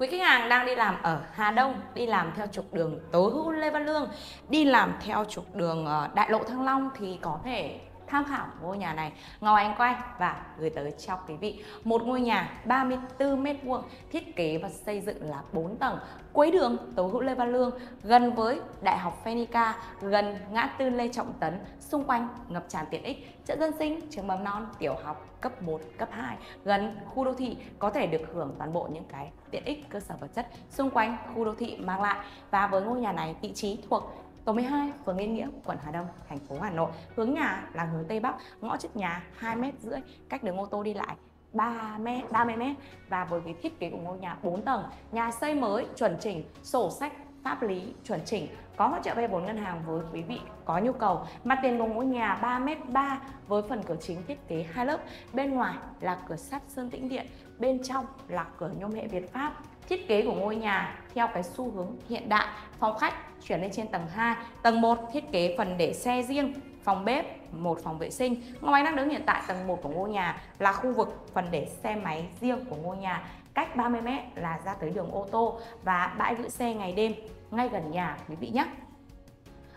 Quý khách hàng đang đi làm ở Hà Đông, đi làm theo trục đường Tố Hữu Lê Văn Lương, đi làm theo trục đường Đại lộ Thăng Long thì có thể tham khảo ngôi nhà này. Ngọc Ánh quay và gửi tới cho quý vị một ngôi nhà 34 m², thiết kế và xây dựng là 4 tầng, cuối đường Tố Hữu Lê Văn Lương, gần với Đại học Phenikaa, gần ngã tư Lê Trọng Tấn, xung quanh ngập tràn tiện ích, chợ dân sinh, trường mầm non, tiểu học, cấp 1, cấp 2, gần khu đô thị, có thể được hưởng toàn bộ những cái tiện ích cơ sở vật chất xung quanh khu đô thị mang lại. Và với ngôi nhà này, vị trí thuộc Tổ 12, phường Yên Nghĩa, quận Hà Đông, thành phố Hà Nội. Hướng nhà là hướng Tây Bắc, ngõ trước nhà 2,5 m, cách đường ô tô đi lại 30 m. Và với cái thiết kế của ngôi nhà 4 tầng, nhà xây mới chuẩn chỉnh, sổ sách pháp lý chuẩn chỉnh, có hỗ trợ vay vốn ngân hàng với quý vị có nhu cầu. Mặt tiền của ngôi nhà 3,3 m với phần cửa chính thiết kế 2 lớp, bên ngoài là cửa sắt sơn tĩnh điện, bên trong là cửa nhôm hệ Việt Pháp. Thiết kế của ngôi nhà theo cái xu hướng hiện đại, phòng khách chuyển lên trên tầng 2, tầng 1 thiết kế phần để xe riêng, phòng bếp, một phòng vệ sinh. Ngọc Ánh đang đứng hiện tại tầng 1 của ngôi nhà là khu vực phần để xe máy riêng của ngôi nhà, cách 30 m là ra tới đường ô tô và bãi giữ xe ngày đêm ngay gần nhà quý vị nhé.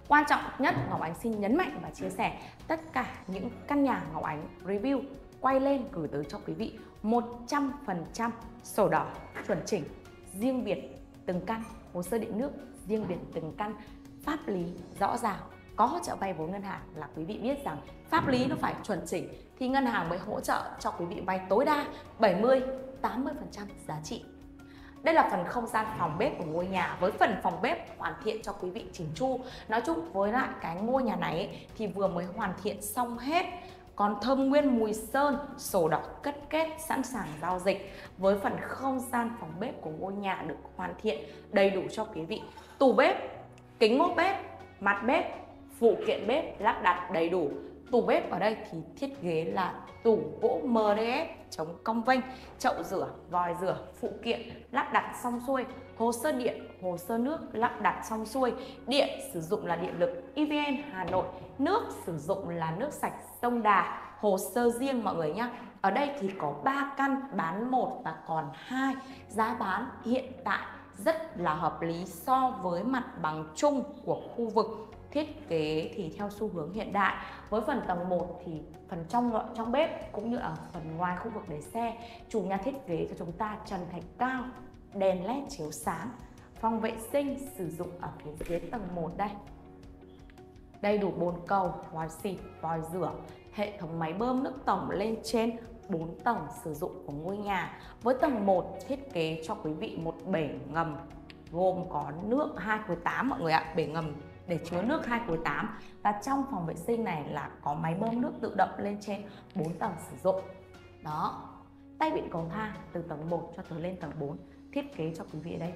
Quan trọng nhất, Ngọc Ánh xin nhấn mạnh và chia sẻ tất cả những căn nhà Ngọc Ánh review quay lên gửi tới cho quý vị 100% sổ đỏ chuẩn chỉnh, riêng biệt từng căn, hồ sơ điện nước riêng biệt từng căn, pháp lý rõ ràng, có hỗ trợ vay vốn ngân hàng. Là quý vị biết rằng pháp lý nó phải chuẩn chỉnh thì ngân hàng mới hỗ trợ cho quý vị vay tối đa 70-80% giá trị. Đây là phần không gian phòng bếp của ngôi nhà, với phần phòng bếp hoàn thiện cho quý vị chỉnh chu. Nói chung với lại cái ngôi nhà này ấy, thì vừa mới hoàn thiện xong hết, còn thơm nguyên mùi sơn, sổ đỏ cất kết sẵn sàng giao dịch. Với phần không gian phòng bếp của ngôi nhà được hoàn thiện đầy đủ cho quý vị, tủ bếp, kính mốt bếp, mặt bếp, phụ kiện bếp lắp đặt đầy đủ. Tủ bếp ở đây thì thiết kế là tủ gỗ MDF chống cong vênh, chậu rửa, vòi rửa, phụ kiện lắp đặt xong xuôi, hồ sơ điện, hồ sơ nước lắp đặt xong xuôi. Điện sử dụng là điện lực EVN Hà Nội, nước sử dụng là nước sạch sông Đà, hồ sơ riêng mọi người nhé. Ở đây thì có 3 căn, bán 1 và còn 2, giá bán hiện tại rất là hợp lý so với mặt bằng chung của khu vực. Thiết kế thì theo xu hướng hiện đại. Với phần tầng 1 thì phần trong bếp cũng như ở phần ngoài khu vực để xe, chủ nhà thiết kế cho chúng ta trần thạch cao, đèn led chiếu sáng, phòng vệ sinh sử dụng ở phía dưới tầng 1 đây. Đầy đủ bồn cầu, vòi xịt, vòi rửa, hệ thống máy bơm nước tổng lên trên 4 tầng sử dụng của ngôi nhà. Với tầng 1 thiết kế cho quý vị một bể ngầm gồm có nước 2/8 mọi người ạ, bể ngầm để chứa nước 2/8, và trong phòng vệ sinh này là có máy bơm nước tự động lên trên 4 tầng sử dụng. Đó, tay vịn cầu thang từ tầng 1 cho tới lên tầng 4, thiết kế cho quý vị đây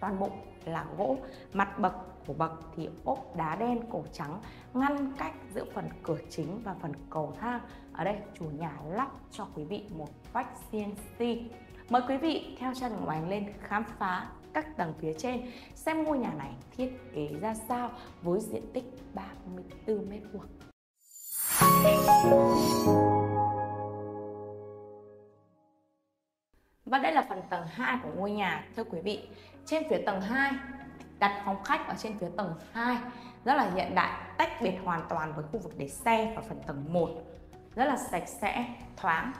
toàn bộ là gỗ, mặt bậc của bậc thì ốp đá đen cổ trắng, ngăn cách giữa phần cửa chính và phần cầu thang. Ở đây chủ nhà lắp cho quý vị một vách CNC. Mời quý vị theo chân Ngọc Ánh lên khám phá các tầng phía trên, xem ngôi nhà này thiết kế ra sao với diện tích 34 m². Và đây là phần tầng 2 của ngôi nhà. Thưa quý vị, trên phía tầng 2 đặt phòng khách ở trên phía tầng 2, rất là hiện đại, tách biệt hoàn toàn với khu vực để xe và phần tầng 1, rất là sạch sẽ, thoáng.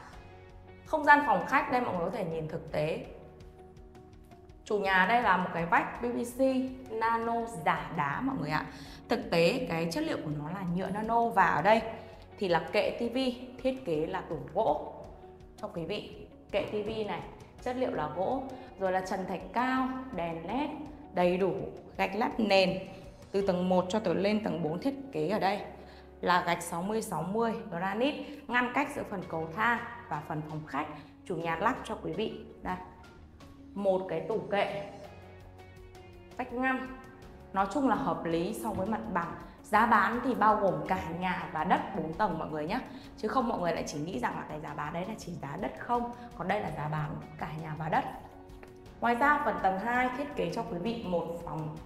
Không gian phòng khách đây mọi người có thể nhìn thực tế. Chủ nhà đây là một cái vách PVC Nano giả đá mọi người ạ. Thực tế cái chất liệu của nó là nhựa nano, và ở đây thì là kệ tivi, thiết kế là tủ gỗ cho quý vị. Kệ tivi này chất liệu là gỗ, rồi là trần thạch cao, đèn led đầy đủ, gạch lát nền từ tầng 1 cho tới lên tầng 4, thiết kế ở đây là gạch 60-60 granite, ngăn cách giữa phần cầu thang và phần phòng khách. Chủ nhà lắp cho quý vị đây một cái tủ kệ vách ngăn. Nói chung là hợp lý so với mặt bằng. Giá bán thì bao gồm cả nhà và đất 4 tầng mọi người nhé, chứ không mọi người lại chỉ nghĩ rằng là cái giá bán đấy là chỉ giá đất không, còn đây là giá bán cả nhà và đất. Ngoài ra phần tầng 2 thiết kế cho quý vị một phòng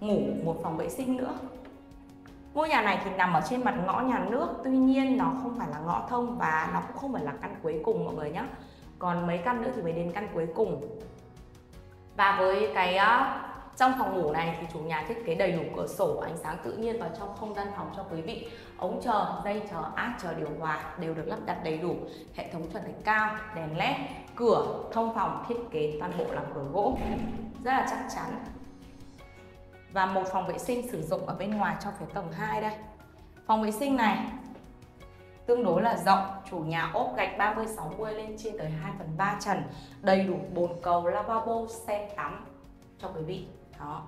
ngủ, một phòng vệ sinh nữa. Ngôi nhà này thì nằm ở trên mặt ngõ nhà nước, tuy nhiên nó không phải là ngõ thông và nó cũng không phải là căn cuối cùng mọi người nhé. Còn mấy căn nữa thì mới đến căn cuối cùng. Và với cái trong phòng ngủ này thì chủ nhà thiết kế đầy đủ cửa sổ, ánh sáng tự nhiên vào trong không gian phòng cho quý vị. Ống chờ, dây chờ, áp chờ, điều hòa đều được lắp đặt đầy đủ, hệ thống chuẩn thạch cao, đèn led, cửa thông phòng thiết kế toàn bộ làm cửa gỗ rất là chắc chắn. Và một phòng vệ sinh sử dụng ở bên ngoài cho phía tầng 2 đây. Phòng vệ sinh này tương đối là rộng, chủ nhà ốp gạch 30-60 lên trên tới 2/3 trần, đầy đủ bồn cầu, lavabo, xe tắm cho quý vị. Đó.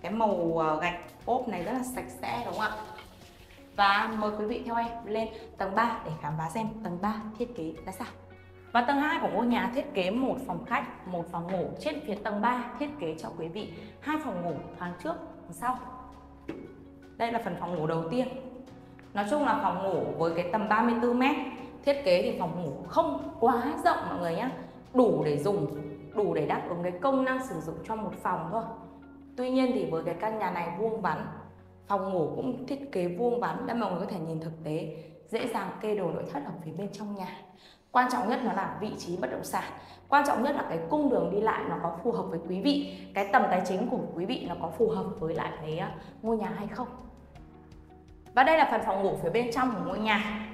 Cái màu gạch ốp này rất là sạch sẽ đúng không ạ? Và mời quý vị theo em lên tầng 3 để khám phá xem tầng 3 thiết kế ra sao. Và tầng 2 của ngôi nhà thiết kế một phòng khách, một phòng ngủ. Trên phía tầng 3 thiết kế cho quý vị hai phòng ngủ thoáng trước, thoáng sau. Đây là phần phòng ngủ đầu tiên. Nói chung là phòng ngủ với cái tầm 34 m, thiết kế thì phòng ngủ không quá rộng mọi người nhé, đủ để dùng, đủ để đáp ứng cái công năng sử dụng cho một phòng thôi. Tuy nhiên thì với cái căn nhà này vuông vắn, phòng ngủ cũng thiết kế vuông vắn để mọi người có thể nhìn thực tế, dễ dàng kê đồ nội thất ở phía bên trong nhà. Quan trọng nhất nó là vị trí bất động sản, quan trọng nhất là cái cung đường đi lại nó có phù hợp với quý vị, cái tầm tài chính của quý vị nó có phù hợp với lại cái ngôi nhà hay không. Và đây là phần phòng ngủ phía bên trong của ngôi nhà.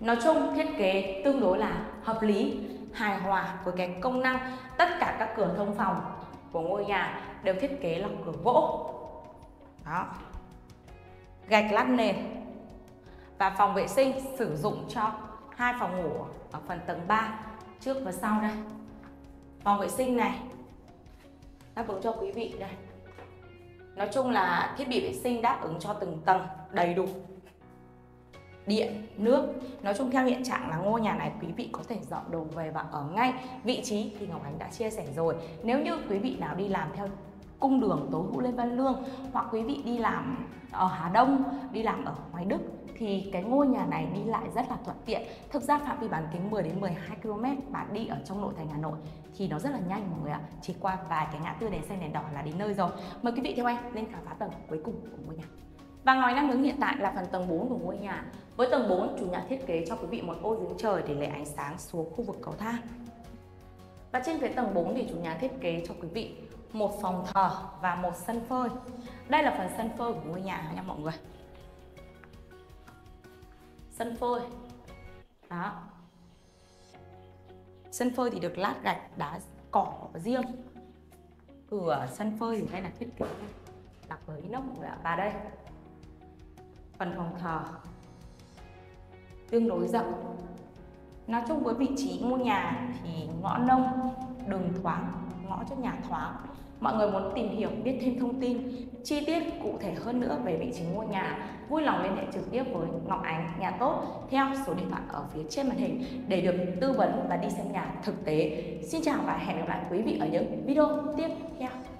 Nói chung thiết kế tương đối là hợp lý, hài hòa với cái công năng. Tất cả các cửa thông phòng của ngôi nhà đều thiết kế bằng cửa gỗ. Đó. Gạch lát nền. Và phòng vệ sinh sử dụng cho hai phòng ngủ ở phần tầng 3 trước và sau đây. Phòng vệ sinh này đáp ứng cho quý vị đây. Nói chung là thiết bị vệ sinh đáp ứng cho từng tầng đầy đủ, điện, nước. Nói chung theo hiện trạng là ngôi nhà này quý vị có thể dọn đồ về và ở ngay. Vị trí thì Ngọc Ánh đã chia sẻ rồi. Nếu như quý vị nào đi làm theo cung đường Tố Hữu Lê Văn Lương, hoặc quý vị đi làm ở Hà Đông, đi làm ở ngoài Đức, thì cái ngôi nhà này đi lại rất là thuận tiện. Thực ra phạm vi bán kính 10 đến 12 km, bạn đi ở trong nội thành Hà Nội thì nó rất là nhanh mọi người ạ. Chỉ qua vài cái ngã tư đèn xanh đèn đỏ là đến nơi rồi. Mời quý vị theo em lên khám phá tầng cuối cùng của ngôi nhà. Và ngoài năng hướng hiện tại là phần tầng 4 của ngôi nhà. Với tầng 4, chủ nhà thiết kế cho quý vị một ô giếng trời để lấy ánh sáng xuống khu vực cầu thang. Và trên phía tầng 4 thì chủ nhà thiết kế cho quý vị một phòng thờ và một sân phơi. Đây là phần sân phơi của ngôi nhà nha mọi người. Sân phơi. Đó. Sân phơi thì được lát gạch, đá cỏ riêng. Cửa sân phơi thì đây là thiết kế đặc với inox mọi người ạ. Và đây phần phòng thờ tương đối rộng. Nói chung với vị trí ngôi nhà thì ngõ nông, đường thoáng, ngõ trước nhà thoáng. Mọi người muốn tìm hiểu, biết thêm thông tin chi tiết cụ thể hơn nữa về vị trí ngôi nhà, vui lòng liên hệ trực tiếp với Ngọc Ánh, Nhà Tốt theo số điện thoại ở phía trên màn hình để được tư vấn và đi xem nhà thực tế. Xin chào và hẹn gặp lại quý vị ở những video tiếp theo.